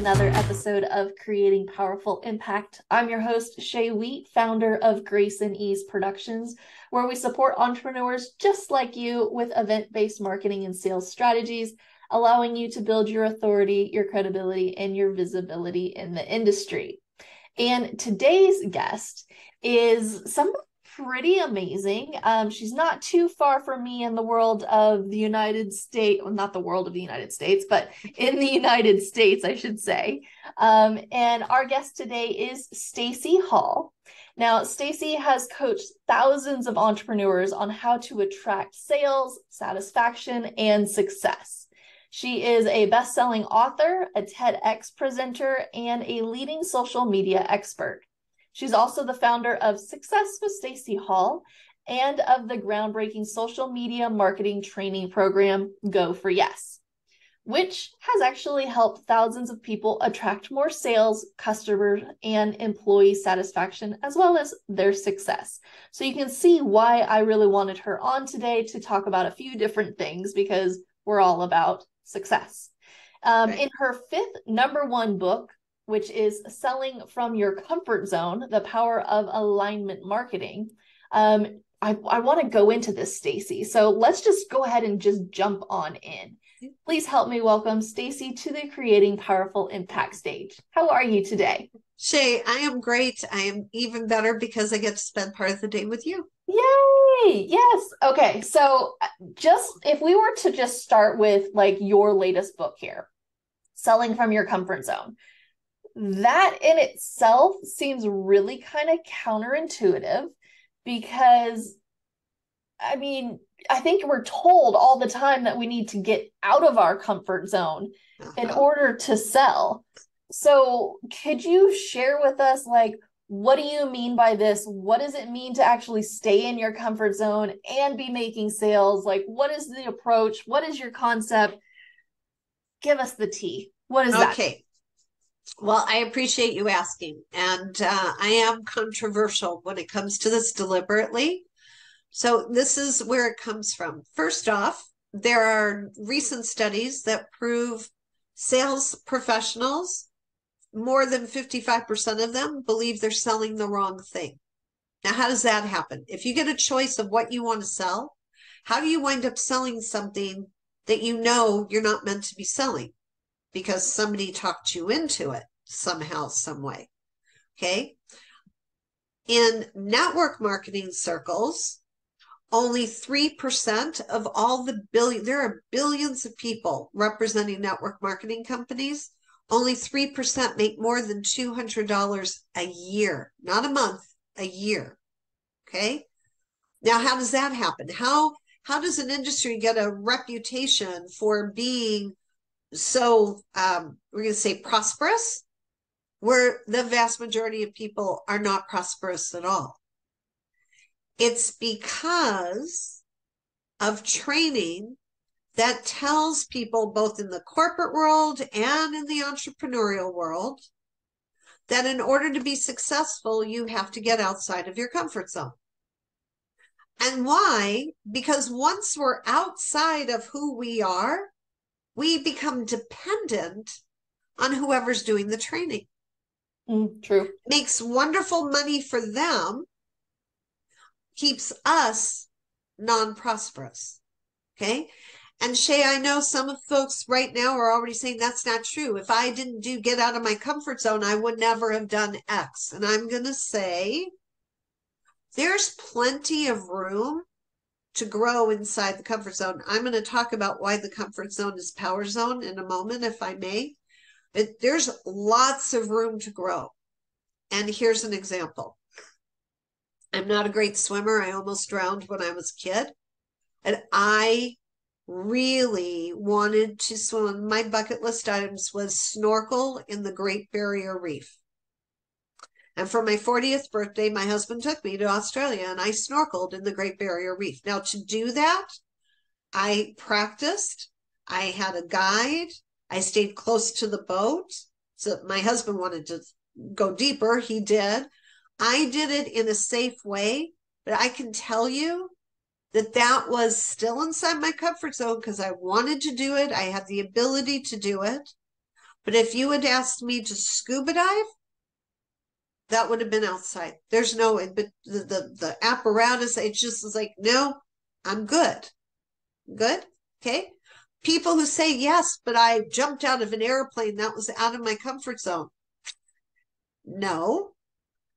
another episode of Creating Powerful Impact. I'm your host, Shay Wheat, founder of Grace and Ease Productions, where we support entrepreneurs just like you with event-based marketing and sales strategies, allowing you to build your authority, your credibility, and your visibility in the industry. And today's guest is somebody pretty amazing. She's not too far from me in the world of the United States, well, not the world of the United States, but in the United States, I should say. And our guest today is Stacey Hall. Now, Stacey has coached thousands of entrepreneurs on how to attract sales, satisfaction, and success. She is a best-selling author, a TEDx presenter, and a leading social media expert. She's also the founder of Success with Stacey Hall and of the groundbreaking social media marketing training program, Go for Yes, which has actually helped thousands of people attract more sales, customers, and employee satisfaction, as well as their success. So you can see why I really wanted her on today to talk about a few different things, because we're all about success. In her fifth #1 book, which is Selling from Your Comfort Zone, The Power of Alignment Marketing. I want to go into this, Stacey. So let's just go ahead and just jump on in. Please help me welcome Stacey to the Creating Powerful Impact stage. How are you today? Shay, I am great. I am even better because I get to spend part of the day with you. Yay! Yes. Okay. So just if we were to just start with like your latest book here, Selling from Your Comfort Zone. That in itself seems really kind of counterintuitive because, I mean, I think we're told all the time that we need to get out of our comfort zone in order to sell. So could you share with us, like, what do you mean by this? What does it mean to actually stay in your comfort zone and be making sales? Like, what is the approach? What is your concept? Give us the tea. What is that? Okay. Well, I appreciate you asking, and I am controversial when it comes to this deliberately. So this is where it comes from. First off, there are recent studies that prove sales professionals, more than 55% of them believe they're selling the wrong thing. Now, how does that happen? If you get a choice of what you want to sell, how do you wind up selling something that you know you're not meant to be selling? Because somebody talked you into it somehow, some way. Okay. In network marketing circles, only 3% of all the there are billions of people representing network marketing companies. Only 3% make more than $200 a year, not a month, a year. Okay. Now, how does that happen? How does an industry get a reputation for being so we're going to say prosperous, where the vast majority of people are not prosperous at all? It's because of training that tells people, both in the corporate world and in the entrepreneurial world, that in order to be successful, you have to get outside of your comfort zone. And why? Because once we're outside of who we are, we become dependent on whoever's doing the training. True. Makes wonderful money for them, keeps us non-prosperous. Okay. And Shay, I know some folks right now are already saying that's not true. If I didn't get out of my comfort zone, I would never have done X. And I'm going to say there's plenty of room to grow inside the comfort zone. I'm going to talk about why the comfort zone is power zone in a moment, if I may. But there's lots of room to grow. And here's an example. I'm not a great swimmer. I almost drowned when I was a kid. And I really wanted to swim. My bucket list items was snorkel in the Great Barrier Reef. And for my 40th birthday, my husband took me to Australia and I snorkeled in the Great Barrier Reef. Now, to do that, I practiced. I had a guide. I stayed close to the boat. So my husband wanted to go deeper. He did. I did it in a safe way. But I can tell you that that was still inside my comfort zone because I wanted to do it. I had the ability to do it. But if you had asked me to scuba dive, that would have been outside. There's no, but the apparatus, it just is like, no, I'm good. Good. Okay. People who say, yes, but I jumped out of an airplane. That was out of my comfort zone. No.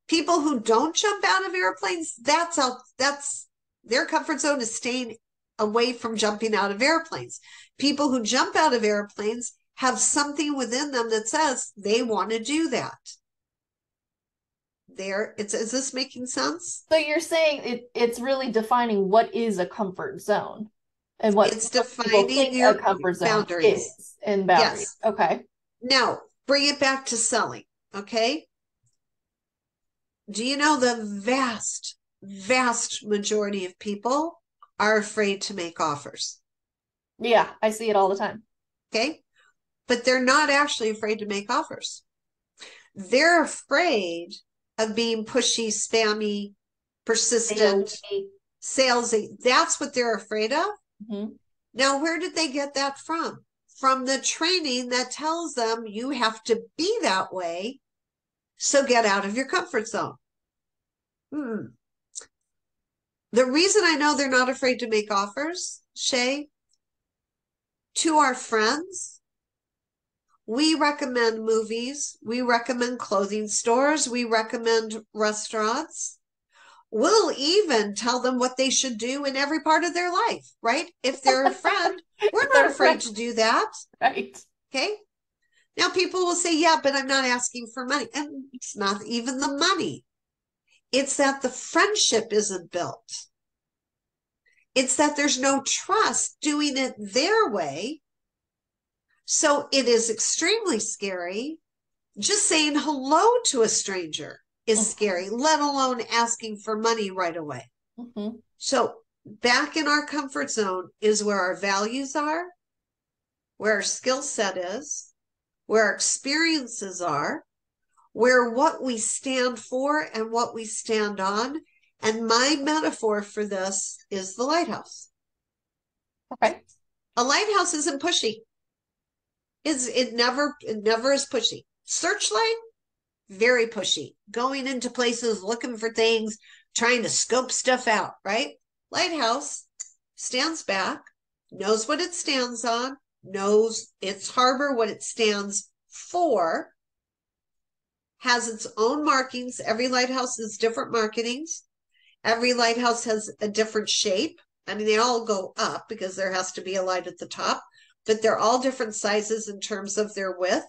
People who don't jump out of airplanes, that's out. That's their comfort zone is staying away from jumping out of airplanes. People who jump out of airplanes have something within them that says they want to do that. There, is this making sense? So you're saying it's really defining what is a comfort zone and what it's defining your comfort zone boundaries. Is and boundaries. Yes. Okay. Now bring it back to selling. Okay. Do you know the vast, vast majority of people are afraid to make offers? Yeah, I see it all the time. Okay. But they're not actually afraid to make offers. They're afraid of being pushy, spammy, persistent, salesy. That's what they're afraid of. Mm-hmm. Now, where did they get that from? From the training that tells them you have to be that way. So get out of your comfort zone. The reason I know they're not afraid to make offers, Shay, to our friends, we recommend movies, we recommend clothing stores, we recommend restaurants. We'll even tell them what they should do in every part of their life, right? If they're a friend, we're not afraid to do that. Right. Okay. Now people will say, yeah, but I'm not asking for money. And it's not even the money. It's that the friendship isn't built. It's that there's no trust doing it their way. So it is extremely scary. Just saying hello to a stranger is scary, let alone asking for money right away. So back in our comfort zone is where our values are, where our skill set is, where our experiences are, where what we stand for and what we stand on. And my metaphor for this is the lighthouse. Okay. A lighthouse isn't pushy. It never is pushy. Searchlight, very pushy. Going into places, looking for things, trying to scope stuff out, right? Lighthouse stands back, knows what it stands on, knows its harbor, what it stands for, has its own markings. Every lighthouse has different markings. Every lighthouse has a different shape. I mean, they all go up because there has to be a light at the top, but they're all different sizes in terms of their width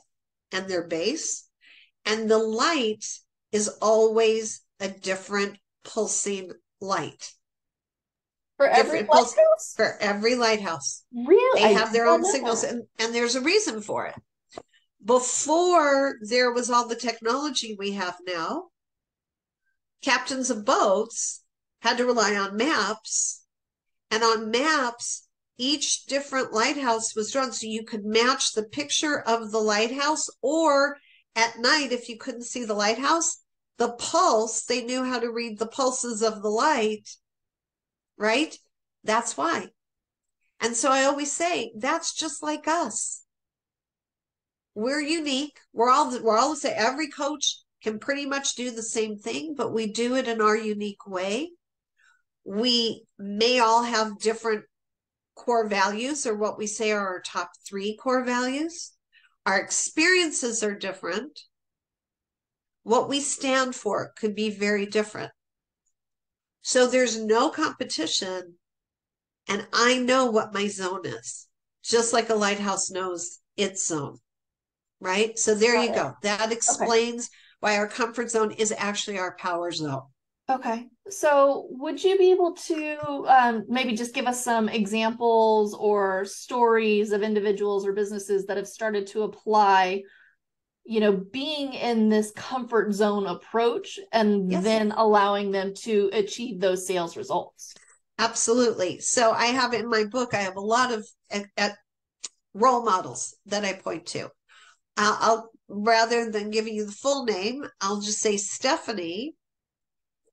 and their base. And the light is always a different pulsing light. For every lighthouse? For every lighthouse. Really? They have their own signals, and there's a reason for it. Before there was all the technology we have now, captains of boats had to rely on maps, and on maps, each different lighthouse was drawn so you could match the picture of the lighthouse, or at night, if you couldn't see the lighthouse, the pulse, they knew how to read the pulses of the light, right? That's why. And so I always say, that's just like us. We're unique. We're all every coach can pretty much do the same thing, but we do it in our unique way. We may all have different core values, or what we say are our top three core values. Our experiences are different. What we stand for could be very different. So there's no competition, and I know what my zone is, just like a lighthouse knows its zone, right? So there you go. That explains why our comfort zone is actually our power zone. Okay. So would you be able to maybe just give us some examples or stories of individuals or businesses that have started to apply, you know, being in this comfort zone approach and then allowing them to achieve those sales results? Absolutely. So I have in my book, I have a lot of role models that I point to. I'll rather than giving you the full name, I'll just say Stephanie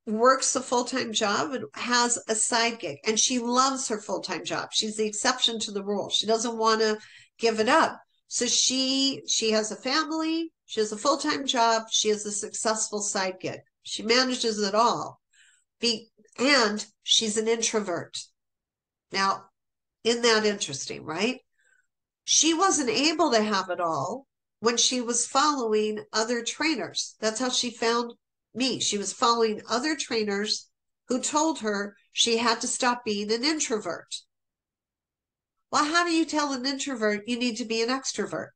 works a full-time job and has a side gig, and she loves her full-time job. She's the exception to the rule. She doesn't want to give it up. So she has a family, she has a full-time job, she has a successful side gig. She manages it all. And she's an introvert. Now, isn't that interesting, right? She wasn't able to have it all when she was following other trainers. That's how she found me. She was following other trainers who told her she had to stop being an introvert. Well, how do you tell an introvert you need to be an extrovert?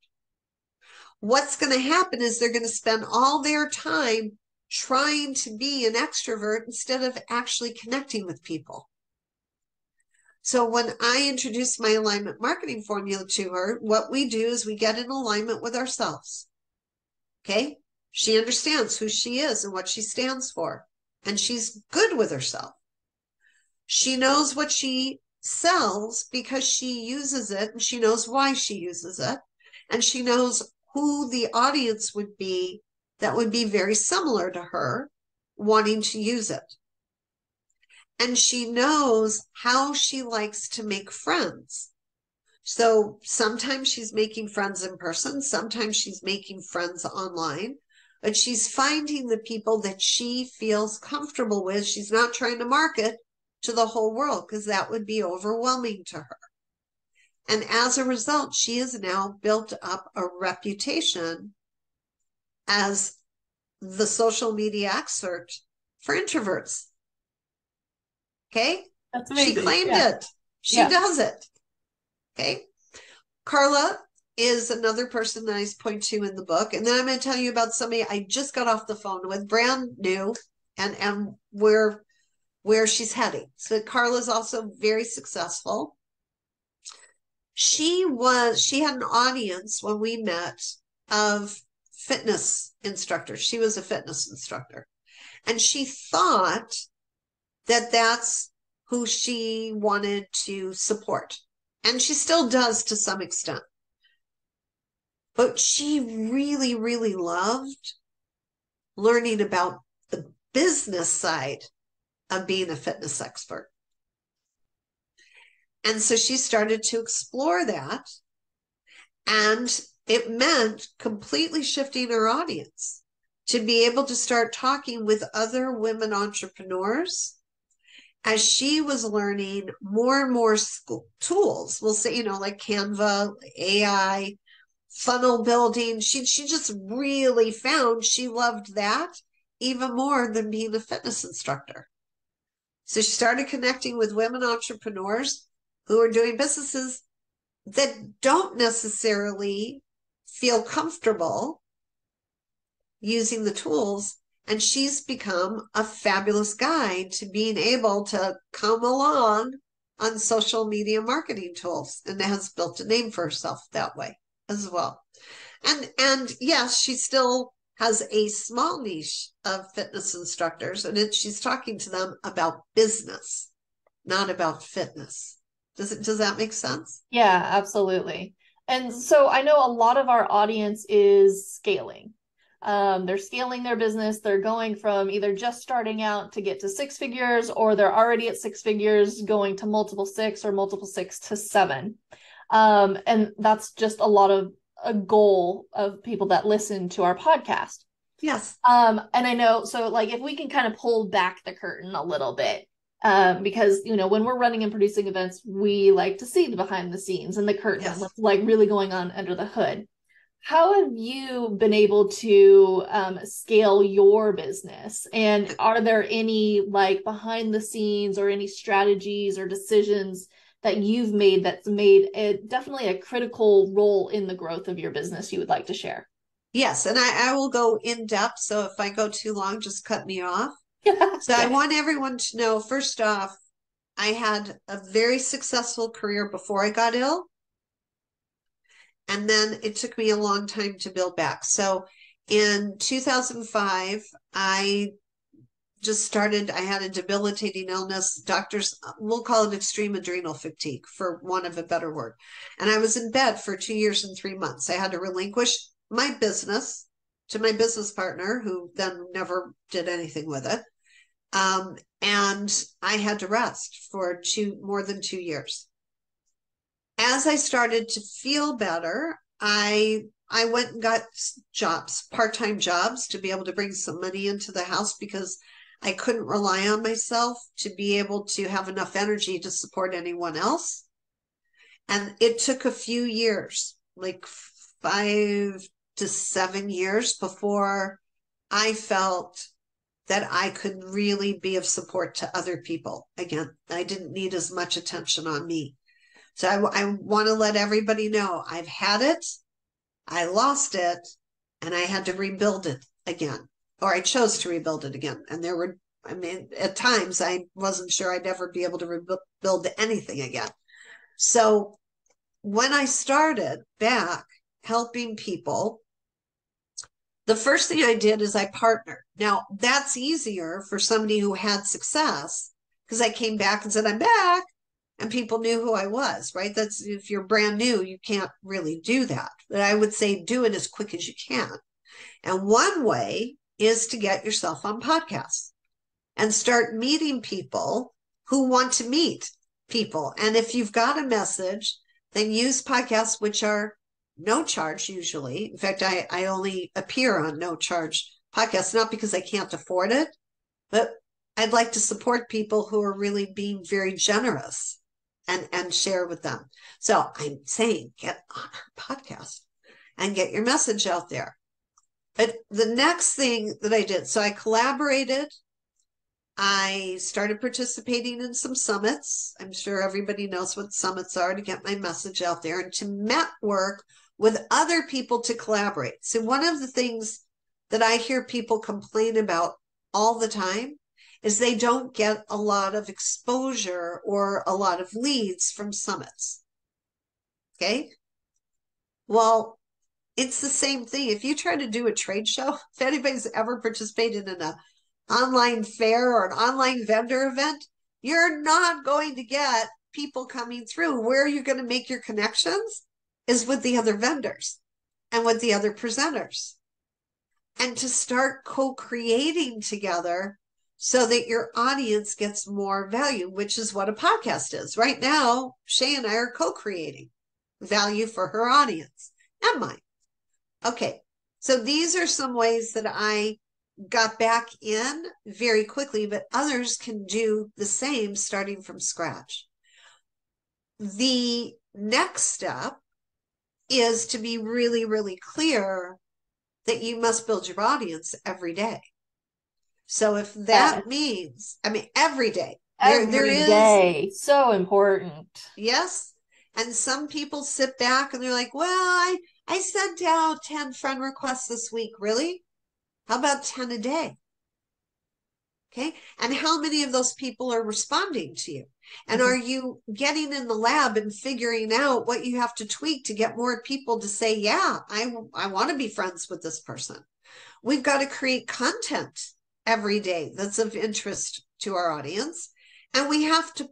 What's going to happen is they're going to spend all their time trying to be an extrovert instead of actually connecting with people. So when I introduced my alignment marketing formula to her, what we do is we get in alignment with ourselves. Okay? She understands who she is and what she stands for, and she's good with herself. She knows what she sells because she uses it, and she knows why she uses it, and she knows who the audience would be that would be very similar to her wanting to use it. And she knows how she likes to make friends. So sometimes she's making friends in person, sometimes she's making friends online, but she's finding the people that she feels comfortable with. She's not trying to market to the whole world because that would be overwhelming to her. And as a result, she has now built up a reputation as the social media expert for introverts. Okay, that's amazing. She claimed it. She does it. Okay, Carla is another person that I point to in the book, and then I'm going to tell you about somebody I just got off the phone with, brand new, and where she's heading. So Carla's also very successful. She had an audience when we met of fitness instructors. She was a fitness instructor, and she thought that that's who she wanted to support. And she still does to some extent. But she really, really loved learning about the business side of being a fitness expert. And so she started to explore that. And it meant completely shifting her audience to be able to start talking with other women entrepreneurs as she was learning more and more tools. We'll say, like Canva, AI, funnel building. She just really found she loved that even more than being a fitness instructor. So she started connecting with women entrepreneurs who are doing businesses that don't necessarily feel comfortable using the tools. And she's become a fabulous guide to being able to come along on social media marketing tools, and has built a name for herself that way as well. And yes, she still has a small niche of fitness instructors, and she's talking to them about business, not about fitness. Does that make sense? Yeah, absolutely. And so I know a lot of our audience is scaling. They're scaling their business. They're going from either just starting out to get to 6 figures, or they're already at 6 figures going to multiple 6 or multiple 6 to 7. And that's just a lot of a goal of people that listen to our podcast. Yes. And I know, so like if we can kind of pull back the curtain a little bit, because, when we're running and producing events, we like to see the behind the scenes and the curtain, yes, what's like really going on under the hood. How have you been able to scale your business? And are there any behind the scenes or any strategies or decisions that you've made that's made it definitely a critical role in the growth of your business you would like to share? Yes, and I will go in depth. So if I go too long, just cut me off. So I want everyone to know, first off, I had a very successful career before I got ill. And then it took me a long time to build back. So in 2005, I had a debilitating illness. Doctors, we'll call it extreme adrenal fatigue for want of a better word. And I was in bed for 2 years and 3 months. I had to relinquish my business to my business partner, who then never did anything with it. And I had to rest for more than 2 years. As I started to feel better, I went and got jobs, part-time jobs, to be able to bring some money into the house because I couldn't rely on myself to be able to have enough energy to support anyone else. And it took a few years, like 5 to 7 years, before I felt that I could really be of support to other people. Again, I didn't need as much attention on me. So I want to let everybody know I've had it, I lost it, and I had to rebuild it again, or I chose to rebuild it again. And there were, I mean, at times I wasn't sure I'd ever be able to rebuild anything again. So when I started back helping people, the first thing I did is I partnered. Now, that's easier for somebody who had success because I came back and said, I'm back. And people knew who I was, right? That's, if you're brand new, you can't really do that. But I would say do it as quick as you can. And one way is to get yourself on podcasts and start meeting people who want to meet people. And if you've got a message, then use podcasts, which are no charge usually. In fact, I only appear on no charge podcasts, not because I can't afford it, but I'd like to support people who are really being very generous and share with them. So I'm saying, get on our podcast and get your message out there. But the next thing that I did, so I collaborated. I started participating in some summits. I'm sure everybody knows what summits are, to get my message out there and to network with other people to collaborate. So one of the things that I hear people complain about all the time is they don't get a lot of exposure or a lot of leads from summits. Okay? Well, it's the same thing. If you try to do a trade show, if anybody's ever participated in an online fair or an online vendor event, you're not going to get people coming through. Where you're going to make your connections is with the other vendors and with the other presenters. And to start co-creating together so that your audience gets more value, which is what a podcast is. Right now, Shay and I are co-creating value for her audience and mine. Okay, so these are some ways that I got back in very quickly, but others can do the same starting from scratch. The next step is to be really, really clear that you must build your audience every day. So if that means, I mean, every day. Every day. So important. Yes. And some people sit back and they're like, well, I sent out 10 friend requests this week. Really? How about 10 a day? Okay. And how many of those people are responding to you? And are you getting in the lab and figuring out what you have to tweak to get more people to say, yeah, I want to be friends with this person. We've got to create content every day that's of interest to our audience. And we have to,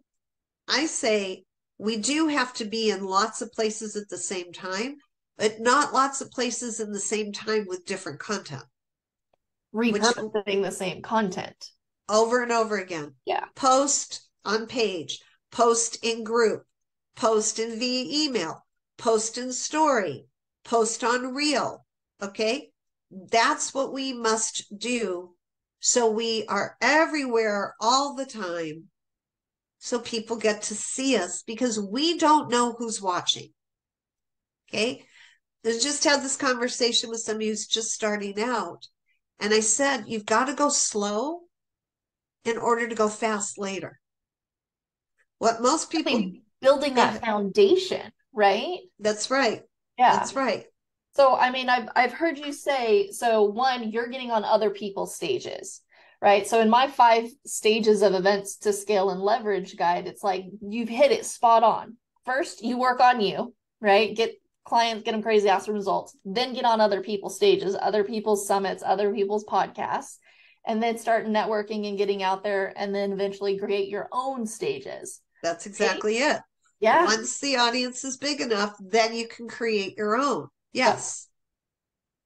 I say, we do have to be in lots of places at the same time, but not lots of places in the same time with different content. Repurposing the same content over and over again. Yeah. Post on page, post in group, post in via email, post in story, post on reel. Okay. That's what we must do. So we are everywhere all the time. So people get to see us because we don't know who's watching. Okay. I just had this conversation with somebody who's just starting out. And I said, you've got to go slow in order to go fast later. What most people... building that foundation, right? That's right. Yeah. That's right. So, I mean, I've heard you say, so one, you're getting on other people's stages, right? So in my 5 stages of events to scale and leverage guide, it's like, you've hit it spot on. First, you work on you, right? Get clients, get them crazy awesome results, then get on other people's stages, other people's summits, other people's podcasts, and then start networking and getting out there, and then eventually create your own stages. That's exactly it. Yeah. Once the audience is big enough, then you can create your own. Yes.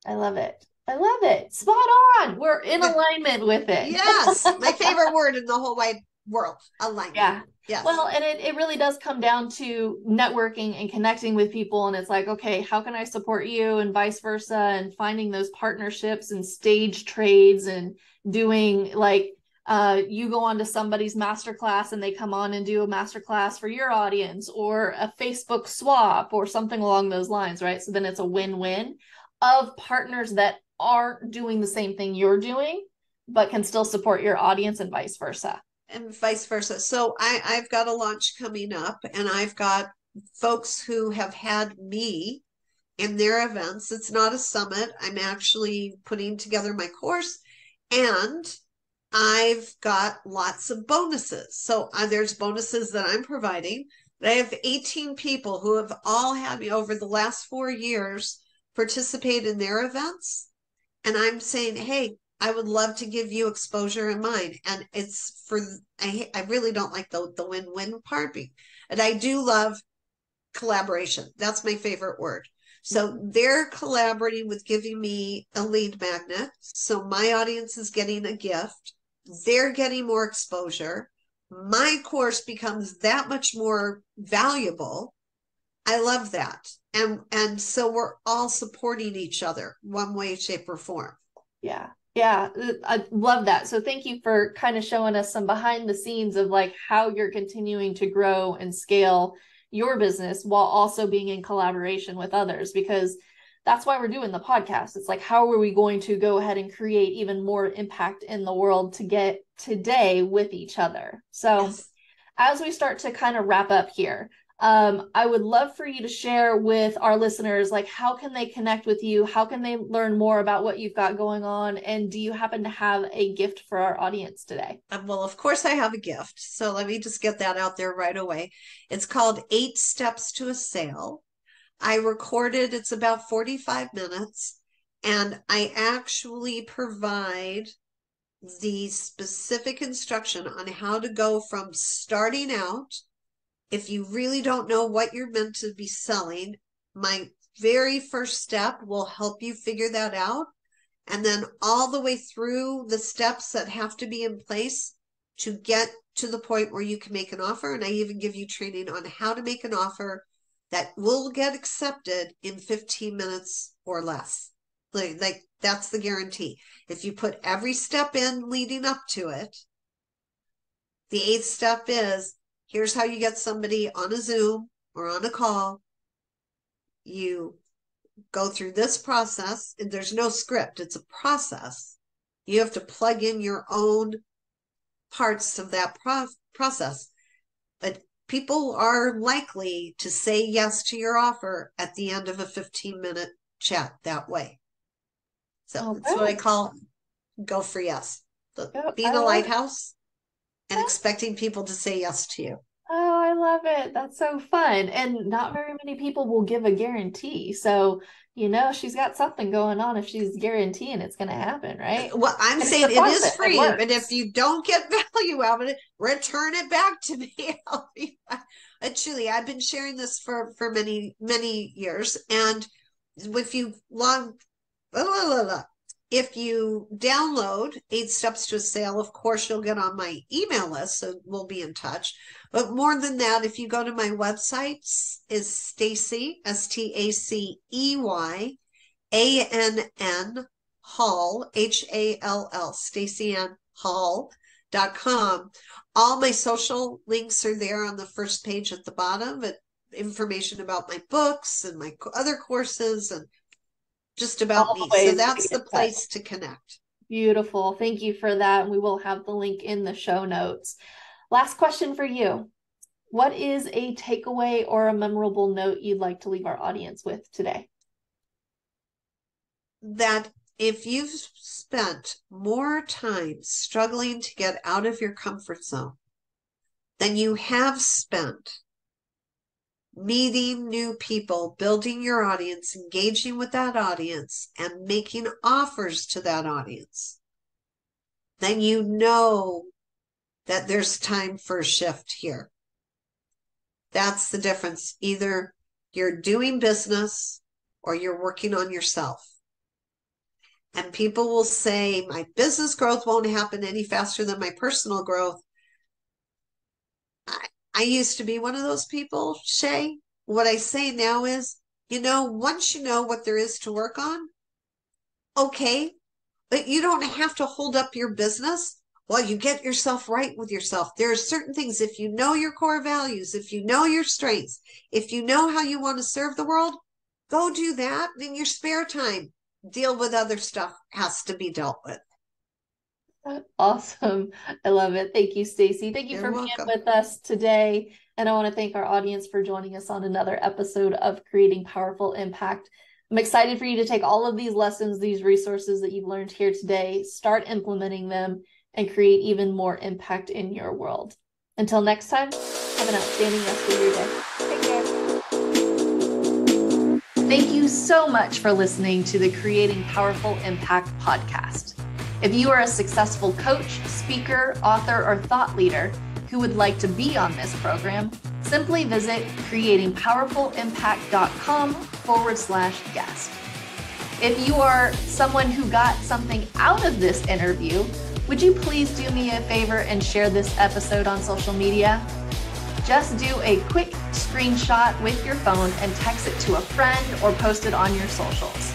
I love it. I love it. Spot on. We're in alignment with it. Yes. My favorite word in the whole wide world, alignment. Yeah. Yes. Well, and it really does come down to networking and connecting with people. And it's like, okay, how can I support you, and vice versa, and finding those partnerships and stage trades and doing like, you go on to somebody's masterclass and they come on and do a masterclass for your audience, or a Facebook swap or something along those lines, right? So then it's a win-win of partners that aren't doing the same thing you're doing, but can still support your audience, and vice versa. And vice versa. So I've got a launch coming up, and I've got folks who have had me in their events. It's not a summit. I'm actually putting together my course, and I've got lots of bonuses. So there's bonuses that I'm providing. I have 18 people who have all had me over the last 4 years participate in their events. And I'm saying, hey, I would love to give you exposure in mine. And it's for, I really don't like the win-win part. And I do love collaboration. That's my favorite word. So they're collaborating with giving me a lead magnet. So my audience is getting a gift. They're getting more exposure. My course becomes that much more valuable. I love that. And so we're all supporting each other one way, shape, or form. Yeah. Yeah, I love that. So thank you for kind of showing us some behind the scenes of like how you're continuing to grow and scale your business while also being in collaboration with others, because that's why we're doing the podcast. It's like, how are we going to go ahead and create even more impact in the world to get today with each other? So yes. As we start to kind of wrap up here, I would love for you to share with our listeners, like, how can they connect with you? How can they learn more about what you've got going on? And do you happen to have a gift for our audience today? Well, of course I have a gift. So let me just get that out there right away. It's called 8 Steps to a Sale. I recorded, it's about 45 minutes, and I actually provide the specific instruction on how to go from starting out. If you really don't know what you're meant to be selling, my very first step will help you figure that out. And then all the way through the steps that have to be in place to get to the point where you can make an offer. And I even give you training on how to make an offer that will get accepted in 15 minutes or less. Like that's the guarantee. If you put every step in leading up to it, the 8th step is, here's how you get somebody on a Zoom or on a call. You go through this process, and there's no script. It's a process. You have to plug in your own parts of that process. But people are likely to say yes to your offer at the end of a 15-minute chat that way. So okay. That's what I call Go for Yes. Being a lighthouse. And expecting people to say yes to you. Oh, I love it. That's so fun. And not very many people will give a guarantee. So, you know, she's got something going on if she's guaranteeing it's going to happen, right? Well, I'm saying it is free. And if you don't get value out of it, return it back to me. Truly, I've been sharing this for many, many years. And if you download 8 Steps to a Sale, of course, you'll get on my email list, so we'll be in touch. But more than that, if you go to my website, is Stacey, StaceyAnn Hall, Hall, StaceyAnnHall.com. All my social links are there on the first page at the bottom, but information about my books and my other courses and just about me. So that's the place to connect. Beautiful. Thank you for that. We will have the link in the show notes. Last question for you. What is a takeaway or a memorable note you'd like to leave our audience with today? That if you've spent more time struggling to get out of your comfort zone than you have spent meeting new people, building your audience, engaging with that audience, and making offers to that audience, then you know that there's time for a shift here. That's the difference. Either you're doing business or you're working on yourself. And people will say, my business growth won't happen any faster than my personal growth. I used to be one of those people, Shay. What I say now is, you know, once you know what there is to work on, okay, but you don't have to hold up your business while you get yourself right with yourself. There are certain things, if you know your core values, if you know your strengths, if you know how you want to serve the world, go do that. In your spare time, deal with other stuff has to be dealt with. Awesome. I love it. Thank you, Stacey. Thank you You're for welcome. Being with us today. And I want to thank our audience for joining us on another episode of Creating Powerful Impact. I'm excited for you to take all of these lessons, these resources that you've learned here today, start implementing them, and create even more impact in your world. Until next time, have an outstanding rest of your day. Take care. Thank you so much for listening to the Creating Powerful Impact podcast. If you are a successful coach, speaker, author, or thought leader who would like to be on this program, simply visit creatingpowerfulimpact.com/guest. If you are someone who got something out of this interview, would you please do me a favor and share this episode on social media? Just do a quick screenshot with your phone and text it to a friend or post it on your socials.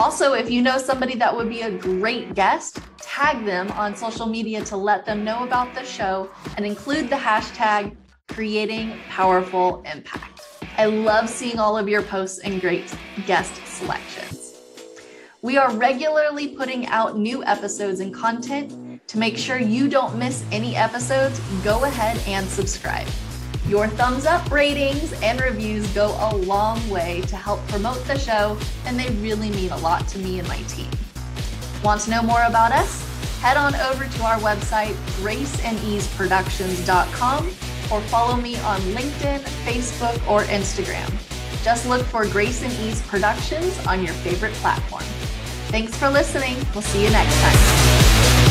Also, if you know somebody that would be a great guest, tag them on social media to let them know about the show and include the hashtag #CreatingPowerfulImpact. I love seeing all of your posts and great guest selections. We are regularly putting out new episodes and content. To make sure you don't miss any episodes, go ahead and subscribe. Your thumbs up, ratings, and reviews go a long way to help promote the show, and they really mean a lot to me and my team. Want to know more about us? Head on over to our website, graceandeaseproductions.com, or follow me on LinkedIn, Facebook, or Instagram. Just look for Grace and Ease Productions on your favorite platform. Thanks for listening. We'll see you next time.